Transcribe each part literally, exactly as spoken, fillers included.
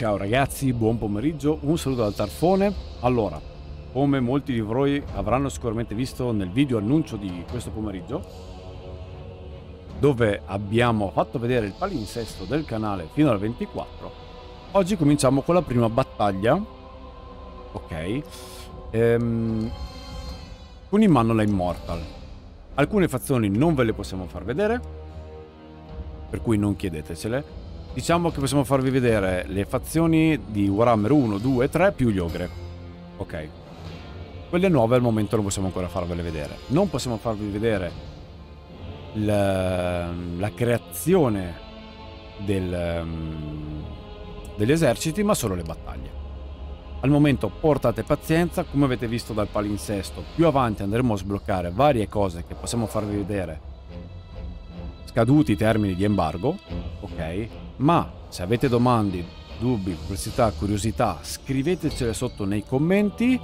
Ciao ragazzi, buon pomeriggio, un saluto dal Tharfone. Allora, come molti di voi avranno sicuramente visto nel video annuncio di questo pomeriggio, dove abbiamo fatto vedere il palinsesto del canale fino al ventiquattro, oggi cominciamo con la prima battaglia, ok, ehm, con in mano la Immortal. Alcune fazioni non ve le possiamo far vedere, per cui non chiedetecele. Diciamo che possiamo farvi vedere le fazioni di Warhammer uno, due, tre più gli ogre. Ok. Quelle nuove al momento non possiamo ancora farvele vedere. Non possiamo farvi vedere la, la creazione del, um, degli eserciti, ma solo le battaglie. Al momento portate pazienza, come avete visto dal palinsesto. Più avanti andremo a sbloccare varie cose che possiamo farvi vedere. Scaduti i termini di embargo, ok? Ma se avete domande, dubbi, perplessità, curiosità, scrivetecele sotto nei commenti.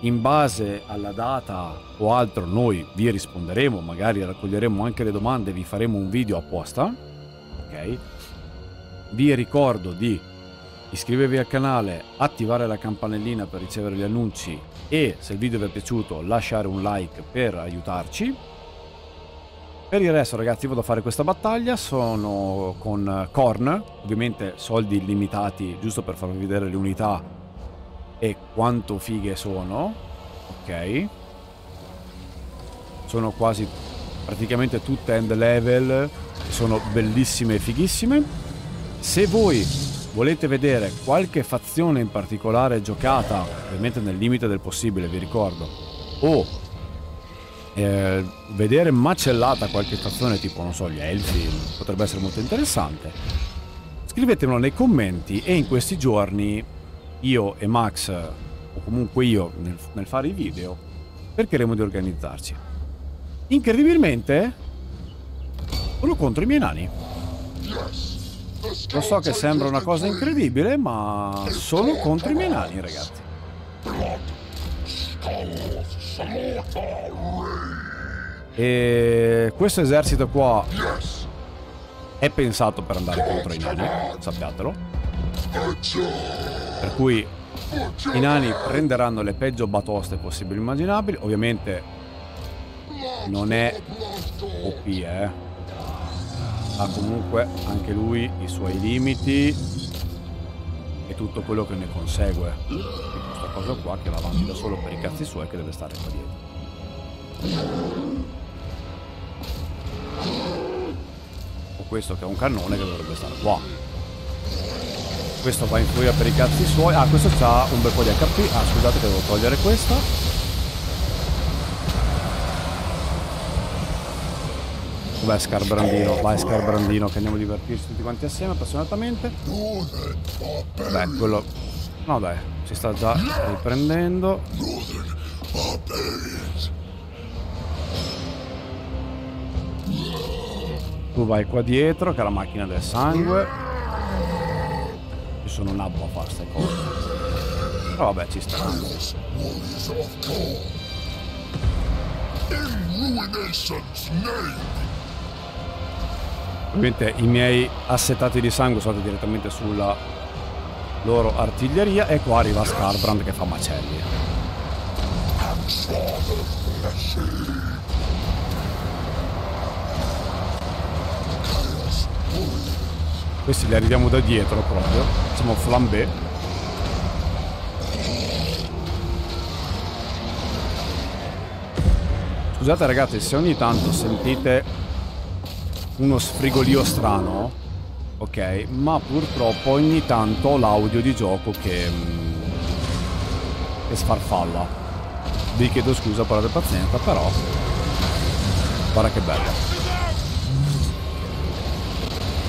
In base alla data o altro noi vi risponderemo, magari raccoglieremo anche le domande e vi faremo un video apposta, ok? Vi ricordo di iscrivervi al canale, attivare la campanellina per ricevere gli annunci e, se il video vi è piaciuto, lasciare un like per aiutarci. Per il resto ragazzi vado a fare questa battaglia, sono con Khorne, ovviamente soldi illimitati giusto per farvi vedere le unità e quanto fighe sono, ok? Sono quasi praticamente tutte end level, sono bellissime e fighissime. Se voi volete vedere qualche fazione in particolare giocata, ovviamente nel limite del possibile vi ricordo, o Eh, vedere macellata qualche fazione tipo, non so, gli elfi, potrebbe essere molto interessante, scrivetemelo nei commenti e in questi giorni io e Max, o comunque io nel, nel fare i video, cercheremo di organizzarci. Incredibilmente sono contro i miei nani. Lo so che sembra una cosa incredibile, ma sono contro i miei nani, ragazzi. E questo esercito qua è pensato per andare contro i nani, sappiatelo. Per cui i nani prenderanno le peggio batoste possibili immaginabili. Ovviamente non è O P, eh. Ha comunque anche lui i suoi limiti e tutto quello che ne consegue. Cosa qua che va avanti da solo per i cazzi suoi, che deve stare qua dietro. O questo che è un cannone che dovrebbe stare qua. Questo va in furia per i cazzi suoi. Ah, questo c'ha un bel po' di H P. Ah, scusate che devo togliere questo. Vabbè, Skarbrandino, vai Skarbrandino, che andiamo a divertirci tutti quanti assieme appassionatamente. Vabbè, quello... No dai, si sta già riprendendo. Tu vai qua dietro, che è la macchina del sangue. Io sono un abbo a fare queste cose. Però vabbè, ci sta. Ovviamente i miei assetati di sangue sono direttamente sulla loro artiglieria, e qua arriva Skarbrand che fa macelli. Questi li arriviamo da dietro proprio, siamo flambé. Scusate ragazzi se ogni tanto sentite uno sfrigolio strano. Ok, ma purtroppo ogni tanto ho l'audio di gioco che, che sfarfalla. Vi chiedo scusa per la pazienza, però guarda che bello.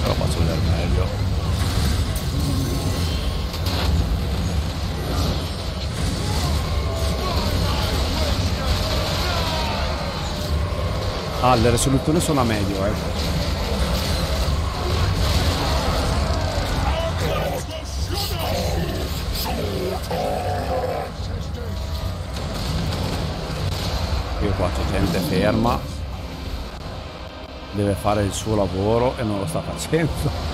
Però faccio vedere meglio. Ah, le risoluzioni sono a medio, eh. Io qua c'è gente ferma, deve fare il suo lavoro e non lo sta facendo.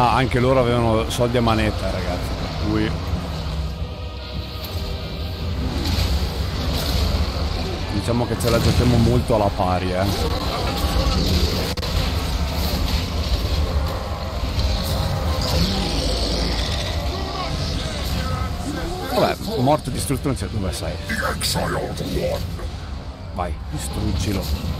Ah, anche loro avevano soldi a manetta, ragazzi, per cui diciamo che ce la giochiamo molto alla pari, eh. Vabbè, morto, distrutto, non c'è dove sei. Vai, distruggilo.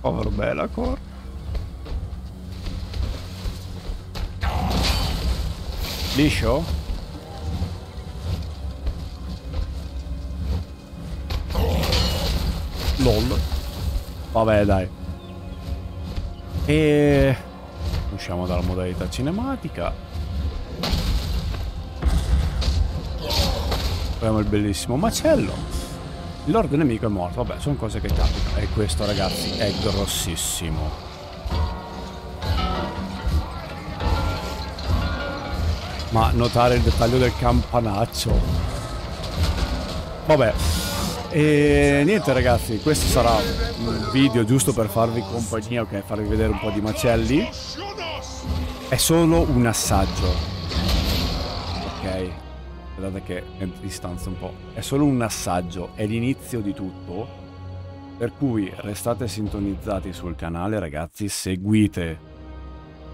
Povero bella Khorne. Liscio? Lol. Vabbè, dai. E usciamo dalla modalità cinematica. Abbiamo il bellissimo macello. Il lord nemico è morto, vabbè, sono cose che capitano. E questo, ragazzi, è grossissimo. Ma notare il dettaglio del campanaccio. Vabbè. E niente, ragazzi, questo sarà un video giusto per farvi compagnia, ok, farvi vedere un po' di macelli. È solo un assaggio. Ok. Guardate che è distanza un po'. È solo un assaggio, è l'inizio di tutto. Per cui restate sintonizzati sul canale, ragazzi, seguite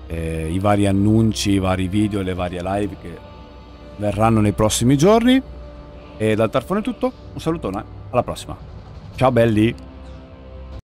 eh, i vari annunci, i vari video, le varie live che verranno nei prossimi giorni. E dal Tharfone è tutto, un salutone, alla prossima. Ciao belli!